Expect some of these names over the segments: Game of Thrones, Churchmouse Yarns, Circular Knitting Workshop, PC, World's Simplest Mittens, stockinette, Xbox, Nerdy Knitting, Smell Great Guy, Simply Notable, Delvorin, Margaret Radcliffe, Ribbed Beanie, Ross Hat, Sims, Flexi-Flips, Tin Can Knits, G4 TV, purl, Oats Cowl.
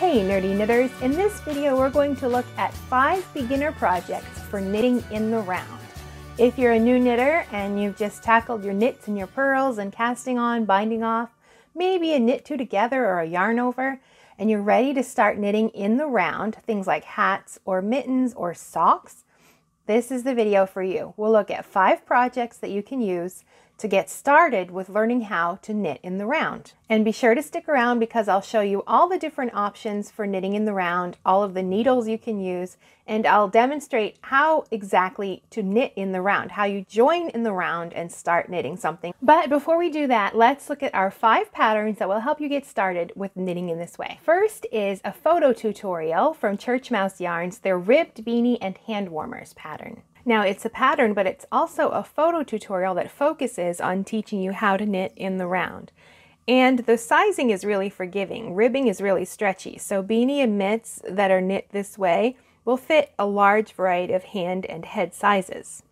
Hey Nerdy Knitters! In this video we're going to look at 5 beginner projects for knitting in the round. If you're a new knitter and you've just tackled your knits and your purls and casting on, binding off, maybe a knit two together or a yarn over, and you're ready to start knitting in the round, things like hats or mittens or socks, this is the video for you. We'll look at 5 projects that you can use to get started with learning how to knit in the round. And be sure to stick around because I'll show you all the different options for knitting in the round, all of the needles you can use, and I'll demonstrate how exactly to knit in the round, how you join in the round and start knitting something. But before we do that, let's look at our 5 patterns that will help you get started with knitting in this way. First is a photo tutorial from Churchmouse Yarns, their ribbed beanie and hand warmers pattern. Now it's a pattern, but it's also a photo tutorial that focuses on teaching you how to knit in the round. And the sizing is really forgiving. Ribbing is really stretchy, so beanie and mitts that are knit this way will fit a large variety of hand and head sizes.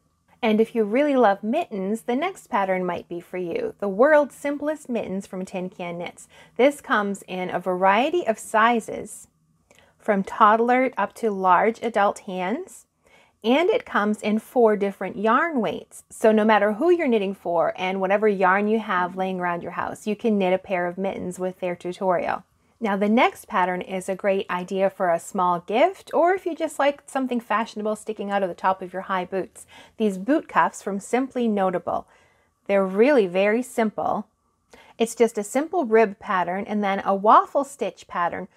And if you really love mittens, the next pattern might be for you. The World's Simplest Mittens from Tin Can Knits. This comes in a variety of sizes, from toddler up to large adult hands. And it comes in 4 different yarn weights. So no matter who you're knitting for and whatever yarn you have laying around your house, you can knit a pair of mittens with their tutorial. Now the next pattern is a great idea for a small gift, or if you just like something fashionable sticking out of the top of your high boots. These boot cuffs from Simply Notable. They're really very simple. It's just a simple rib pattern and then a waffle stitch pattern,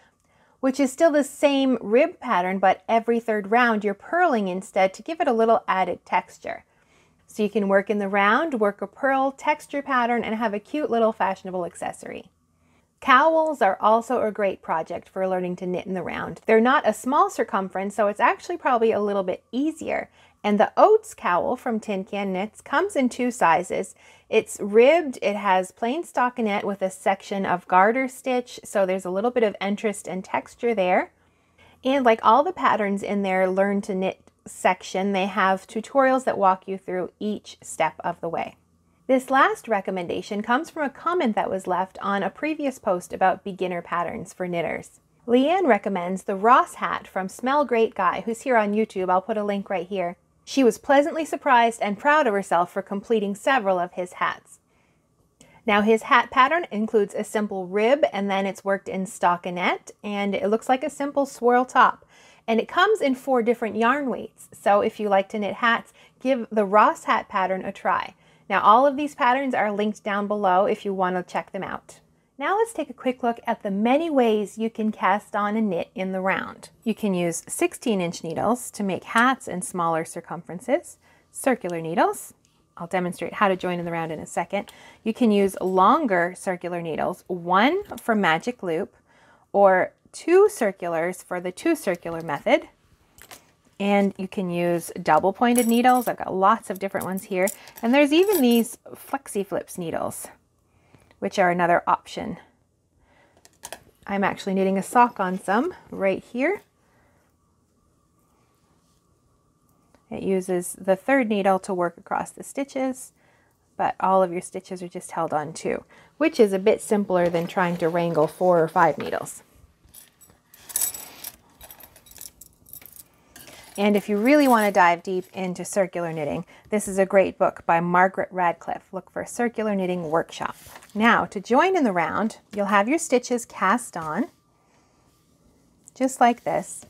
which is still the same rib pattern, but every 3rd round you're purling instead to give it a little added texture. So you can work in the round, work a purl, texture pattern, and have a cute little fashionable accessory. Cowls are also a great project for learning to knit in the round. They're not a small circumference, so it's actually probably a little bit easier. And the Oats cowl from Tin Can Knits comes in 2 sizes. It's ribbed, it has plain stockinette with a section of garter stitch, so there's a little bit of interest and texture there. And like all the patterns in their Learn to Knit section, they have tutorials that walk you through each step of the way. This last recommendation comes from a comment that was left on a previous post about beginner patterns for knitters. Leanne recommends the Ross hat from Smell Great Guy, who's here on YouTube. I'll put a link right here. She was pleasantly surprised and proud of herself for completing several of his hats. Now his hat pattern includes a simple rib, and then it's worked in stockinette, and it looks like a simple swirl top. And it comes in 4 different yarn weights, so if you like to knit hats, give the Ross hat pattern a try. Now all of these patterns are linked down below if you want to check them out. Now let's take a quick look at the many ways you can cast on and knit in the round. You can use 16-inch needles to make hats and smaller circumferences, circular needles. I'll demonstrate how to join in the round in a second. You can use longer circular needles, 1 for magic loop, or 2 circulars for the 2 circular method. And you can use double-pointed needles. I've got lots of different ones here. And there's even these flexi-flips needles, which are another option. I'm actually knitting a sock on some right here. It uses the 3rd needle to work across the stitches, but all of your stitches are just held on 2, which is a bit simpler than trying to wrangle 4 or 5 needles. And if you really want to dive deep into circular knitting, this is a great book by Margaret Radcliffe. Look for Circular Knitting Workshop. Now, to join in the round, you'll have your stitches cast on, just like this.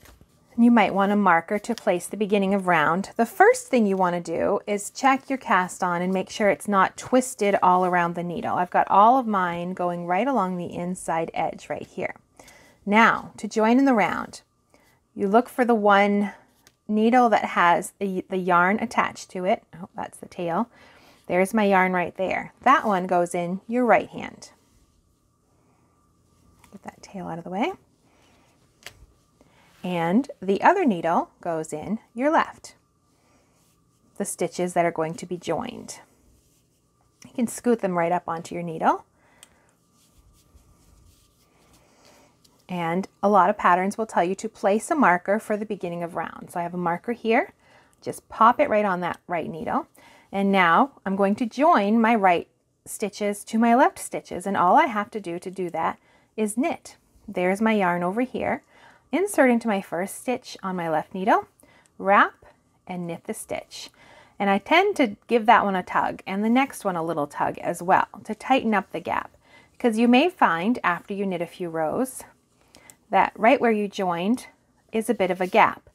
And you might want a marker to place the beginning of round. The first thing you want to do is check your cast on and make sure it's not twisted all around the needle. I've got all of mine going right along the inside edge right here. Now, to join in the round, you look for the one needle that has the yarn attached to it. Oh, that's the tail. There's my yarn right there. That one goes in your right hand. Get that tail out of the way. And the other needle goes in your left. The stitches that are going to be joined. You can scoot them right up onto your needle. And a lot of patterns will tell you to place a marker for the beginning of round. So I have a marker here, just pop it right on that right needle. And now I'm going to join my right stitches to my left stitches. And all I have to do that is knit. there's my yarn over here, insert into my first stitch on my left needle, wrap and knit the stitch. And I tend to give that one a tug and the next one a little tug as well to tighten up the gap, because you may find after you knit a few rows that right where you joined is a bit of a gap.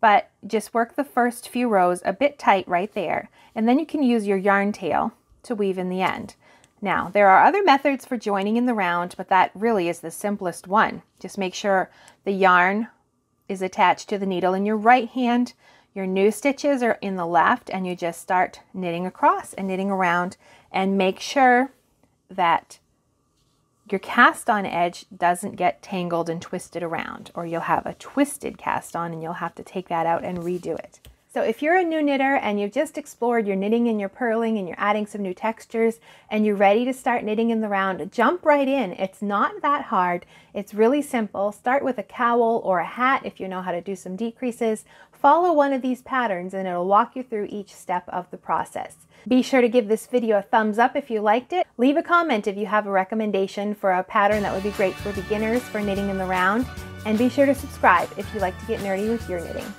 But just work the first few rows a bit tight right there, and then you can use your yarn tail to weave in the end. Now, there are other methods for joining in the round, but that really is the simplest one. Just make sure the yarn is attached to the needle in your right hand, your new stitches are in the left, and you just start knitting across and knitting around, and make sure that your cast on edge doesn't get tangled and twisted around, or you'll have a twisted cast on and you'll have to take that out and redo it. So if you're a new knitter and you've just explored your knitting and your purling and you're adding some new textures and you're ready to start knitting in the round, jump right in. It's not that hard. It's really simple. Start with a cowl or a hat if you know how to do some decreases. Follow one of these patterns and it'll walk you through each step of the process. Be sure to give this video a thumbs up if you liked it. Leave a comment if you have a recommendation for a pattern that would be great for beginners for knitting in the round. And be sure to subscribe if you like to get nerdy with your knitting.